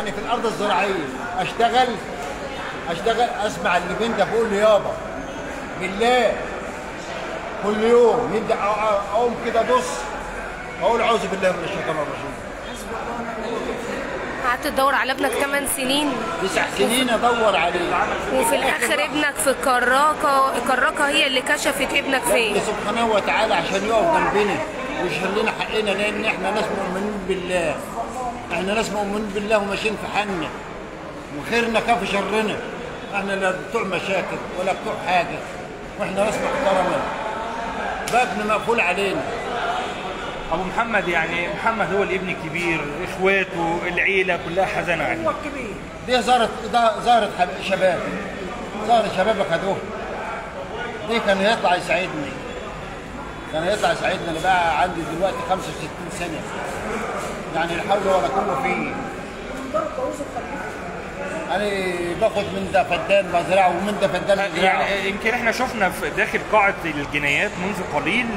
انا في الارض الزراعيه اشتغل اسمع اللي بنت بقول لي يابا بالله كل يوم نبدا اقوم كده ابص اقول اعوذ بالله من الشيطان الرجيم. قعدت تدور على ابنك 8 سنين 9 سنين ادور عليه وفي الاخر ابنك في الكراكه، الكراكه هي اللي كشفت ابنك فين؟ سبحانه وتعالى عشان يقف جنبنا ويشهر لنا حقنا لان احنا ناس مؤمنين بالله. احنا ناس مؤمنين بالله وماشيين في حالنا وخيرنا كافي شرنا. احنا لا بتوع مشاكل ولا بتوع حاجه واحنا ناس محترمه. بابنا مقفول علينا. ابو محمد يعني محمد هو الابن الكبير، اخواته العيله كلها حزنه عليه. هو الكبير. دي زارت شباب. زارت شباب اخدوه. دي كان يطلع يساعدني. كان يطلع يساعدني. انا بقى عندي دلوقتي 65 سنه. يعني لا حول ولا قوه فيه. انا باخد من ده فدان بزرعه ومن ده فدان بزرعه. يعني يمكن احنا شفنا في داخل قاعه الجنايات منذ قليل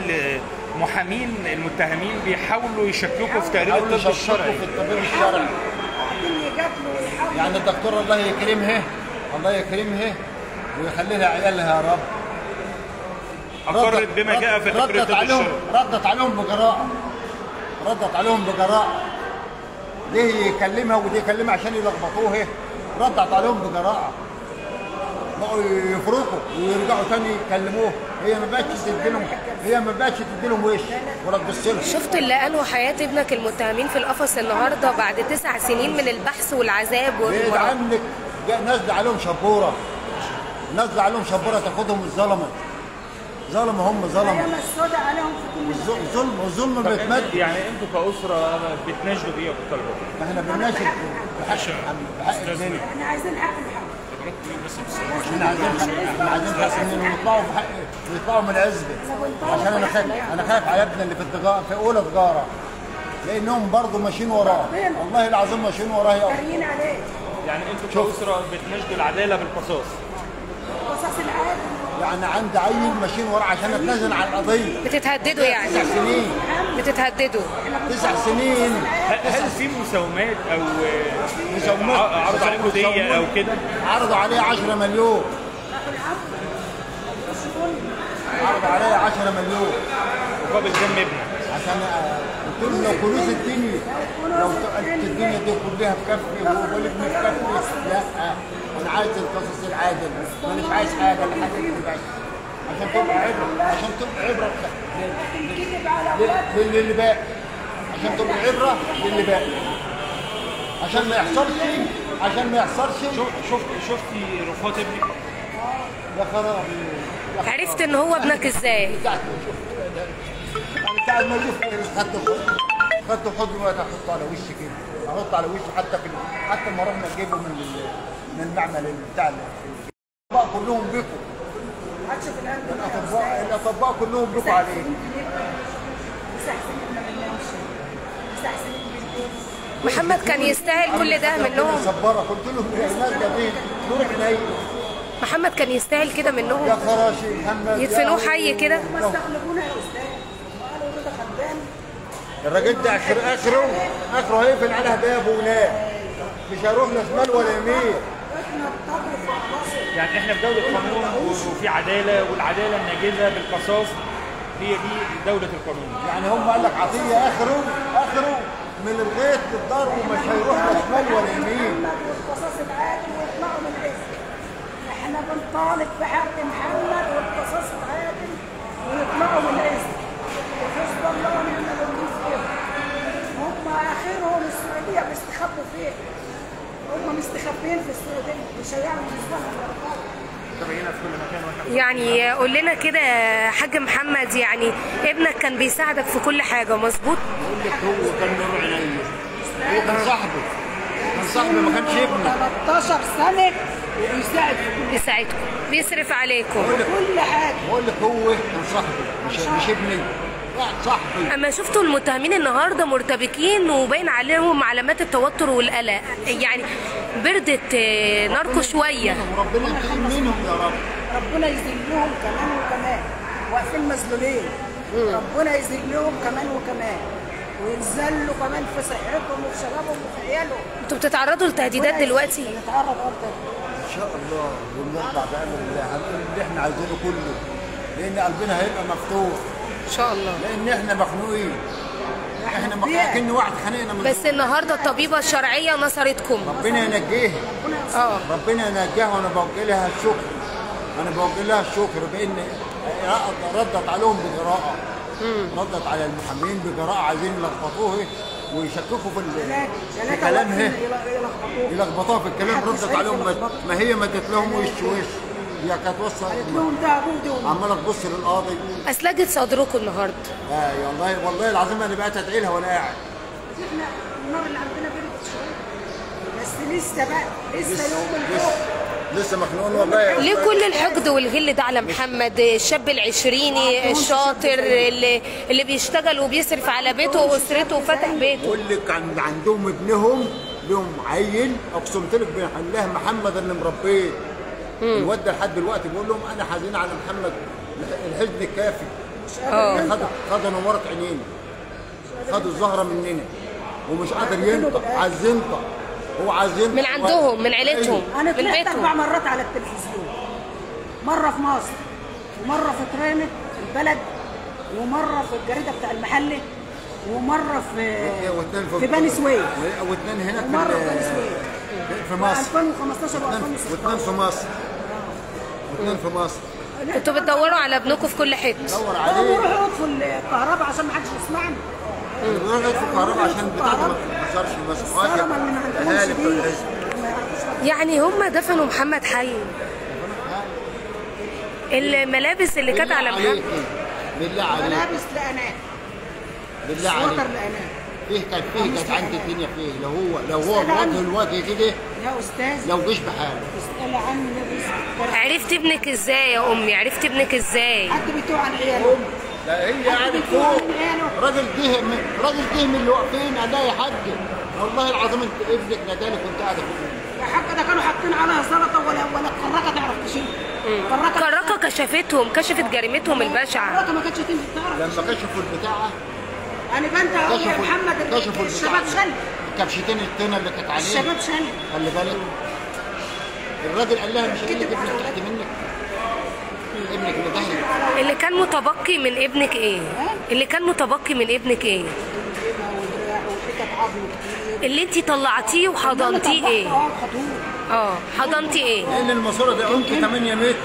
محامين المتهمين بيحاولوا يشككوا في تقرير الطب الشرعي. يعني الدكتور الله يكرمها الله يكرمها ويخلي لها عيالها يا رب. اقرت بما جاء في تقرير الطب الشرعي. ردت عليهم بجراءه. ليه يكلمها ودي يكلمها عشان يلخبطوها. ردت عليهم بجراءه. بقوا يفرقوا ويرجعوا تاني يكلموه. هي ما بقتش تديلهم وش ولا تبص لهم. شفت اللي قالوا حياه ابنك المتهمين في القفص النهارده بعد 9 سنين من البحث والعذاب والمراقبه. بعيد عنك نازله عليهم شبوره. نازله عليهم شبوره تاخدهم الظلمه. ظلمه هم ظلمه. ايام السوداء عليهم في كل الظلم والظلم بيتمد. يعني انتوا كاسره بتناشدوا بيه يا ابو طلبه؟ ما احنا بنناشد بحق الدنيا. احنا عايزين حق الحق. احنا عايزين حق ان يطلعوا بحق يطلعوا من العزبه عشان انا خايف على ابني اللي في اولى تجاره لانهم برضه ماشيين وراه والله العظيم ماشيين وراه يا ابني. يعني انتوا كاسره بتنشدوا العداله بالقصاص. قصاص العادل. يعني عندي عيل ماشيين وراه عشان اتنازل عن القضيه. بتتهددوا يعني؟ 9 سنين. بتتهددوا 9 سنين. هل في مساومات او عرض عليكم ديه او كده؟ عرضوا عليه 10 مليون. عرضوا عليه 10 مليون مقابل دم ابنك. عشان قلت له لو فلوس الدنيا لو الدنيا دي كلها في كفي وهو ابني في كفي لا انا عايز القصص العادل مانيش عايز حاجه لحد دلوقتي عشان تبقى عبره للي باقي عشان تبقى عبره للي باقي عشان ما يحصلش. شفتي رفات ابنك؟ يا خرابي. عرفت ان هو ابنك ازاي؟ انا ساعة ما اشوف خدت حضن وانا احطه على وشي كده احط على وشي حتى ما رحنا نجيبه من المعمل بتاع الاطباء كلهم بكوا. الاطباء كلهم بكوا عليه. محمد كان يستاهل كل ده منهم. صباره قلت لهم الناس دي نور عينيا. محمد كان يستاهل كده منهم. يا خراشي محمد يدفنوه حي كده. هم استغلبونا يا استاذ وقالوا رضا خدام. الراجل ده اخره هيقفل عليها باب وولاد مش هيروح لا شمال ولا يمين. يعني احنا في دوله قانون وفي عداله والعداله الناجزه بالقصاص هي دي دوله القانون. يعني هم قال لك عطيه اخره من الغيط للضرب ومش هيروح لا شمال ولا يمين. والقصاص العادي ويطلعوا من العزب. احنا بنطالب بحق محمد والقصاص العادل ويطلعوا من العزب. وحسب الله ونعم الوكيل فيهم. هم اخرهم السعوديه بيستخبوا فيه. هم مستخبين في السعوديه مش هيعملوا مستخبى. يعني قول لنا كده يا حاج محمد، يعني ابنك كان بيساعدك في كل حاجه مظبوط؟ بقول لك هو كان نور عينيا. هو كان صاحبي ما كانش ابني. 13 سنه بيساعدكم بيصرف عليكم كل حاجه. بقول لك هو كان صاحبي مش ابني. صاحبي. اما شفتوا المتهمين النهارده مرتبكين وباين عليهم علامات التوتر والقلق، يعني بردت ناركو شويه. ربنا يخلي منهم يا رب. ربنا يذلهم كمان وكمان واقفين مظلومين. ربنا يذلهم كمان وكمان. ويتذلوا كمان في صحتهم وفي شبابهم وفي عيالهم. انتوا بتتعرضوا لتهديدات دلوقتي؟ بنتعرض ان شاء الله ونرجع بامر الله هنقول اللي احنا عايزينه كله، لان قلبنا هيبقى مفتوح ان شاء الله، لان احنا مخنوقين، احنا مخنوقين، واحد خانقنا من بس. النهارده الطبيبه الشرعيه نصرتكم، ربنا ينجيها. ربنا ينجيها، وانا بوجه لها الشكر، انا بوجه لها الشكر بان ردت عليهم بجراءه، ردت على المحامين بجراءه، عايزين يلخبطوها ويشككوا في كلامها، يلخبطوها في الكلام. ردت عليهم، ما هي مدت لهم وش وش، هي كانت وصلت عماله تبص للقاضي. اسلجت صدركم النهارده؟ ايوه والله، والله العظيم انا بقيت ادعي لها وانا قاعد. احنا النار اللي عندنا بردت شويه بس لسه بقى، لسه يوم الفوق، لسه مخنوقين والله. ليه كل الحقد والغل ده على محمد، الشاب العشريني الشاطر اللي بيشتغل وبيصرف على بيته واسرته وفتح بيته؟ بقول لك عندهم ابنهم لهم عيل، اقسمت لك بالله محمد اللي مربيه الواد ده لحد دلوقتي بيقول لهم انا حزين على محمد، الحزن الكافي. خدوا نمارة عينينا، خدوا الزهره مننا ومش قادر ينطق، عايز ينطق، هو عايزين من عندهم من عيلتهم. انا طلعت 4 مرات على التلفزيون، مره في مصر ومره في ترانة البلد ومره في الجريده بتاع المحلي ومره في بني سويف واثنين هناك ومره في بني سويف في مصر 2015 و2016 واثنين في مصر انتوا بتدوروا على ابنكم في كل حته؟ بدور عليه، بروح اقعد في الكهرباء عشان ما حدش يسمعني، بروح اقعد في الكهرباء عشان بتاعتي يعني. هم دفنوا محمد حي، الملابس اللي كانت على محمد بالله عليك، ملابس لأناء بالله عليك، سواتر لأناء، فيه كان كانت عندي الدنيا فيه. لو هو وجه الوجه كده يا استاذ، لو جيش بحاله عرفت ابنك ازاي يا امي؟ عرفت ابنك ازاي؟ حد بيتوه عن عياله، لا هي قاعده فوق، راجل جه من اللي واقفين قال لها يا حاج والله العظيم انت ابنك نادالك وانت قاعده فوق. يا حاج ده كانوا حاطين عليها سلطه ولا الكراكه تعرف تشيل، الكراكه كشفتهم، كشفت جريمتهم البشعه، الكراكه ما كانتش تنزل تعرف. لما كشفوا البتاعه انا بنت اهو يا محمد، الشباب شل الكبشتين التونه اللي كانت عليه، الشباب شل، خلي بالك الراجل قال لها مش هجيب ابنك تحت منك، ابنك اللي كان متبقي من ابنك ايه؟ اللي كان متبقي من ابنك ايه؟ اللي انت طلعتيه وحضنتيه ايه؟ حضنتي ايه؟ لان الماسوره دي عمق 8 متر،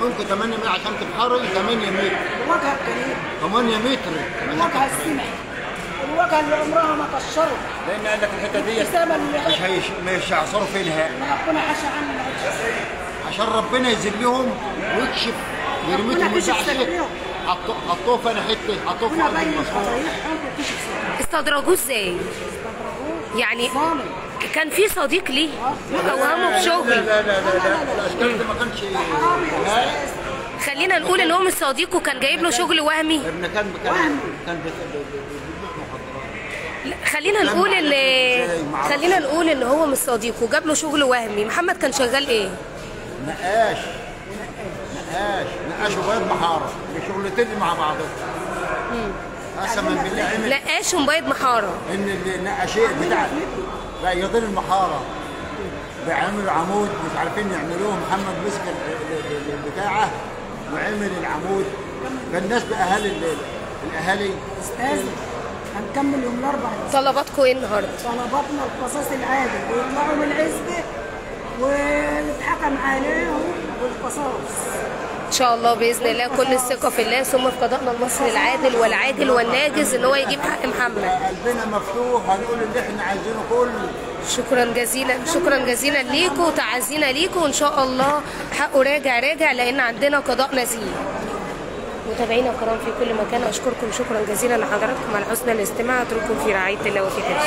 عمق 8 متر عشان تتحرك 8 متر، وجهها الجميل 8 متر، وجهها السمحي، الوجهه اللي عمرها ما كشرت، لان قال لك الحته دي مش هيعصروا فيها نهائي، ربنا حاشا عننا عشان ربنا يذلهم ويكشف جريمتهم ويزعلهم. حطوه في انا حته، حطوه في قلب المسؤول. استدرجوه ازاي؟ يعني كان في صديق ليه اوهمه بشغل؟ لا الاشكال ده ما كانش خلينا نقول ان هو مش صديقه، كان جايب له شغل وهمي؟ ابن كان خلينا نقول ان هو مش صديقه، جاب له شغل وهمي. محمد كان شغال ايه؟ نقاش وبيض محاره، الشغلتين مع بعضهم. قسما بالله نقاش وبيض محاره، ان النقاشين بتاع بيضين المحاره بيعملوا عمود مش عارفين يعملوه. محمد مسك بتاعه وعمل العمود، فالناس باهالي الاهالي. استاذ هنكمل يوم الاربعاء. طلباتكم ايه النهارده؟ طلباتنا القصاص العادل، ويطلعوا من العزبه ويتحكم عليهم بالقصاص ان شاء الله باذن الله. كل الثقه في الله، ثم في قضائنا المصري العادل والعادل والناجز ان هو يجيب حق محمد. قلبنا مفتوح، هنقول اللي احنا عايزينه كله. شكرا جزيلا، شكرا جزيلا ليكم وتعازينا ليكم، وان شاء الله حقه راجع لان عندنا قضاء نزيه. متابعينا الكرام في كل مكان، اشكركم شكرا جزيلا لحضراتكم على حسن الاستماع، اترككم في رعايه الله وفي حفظه.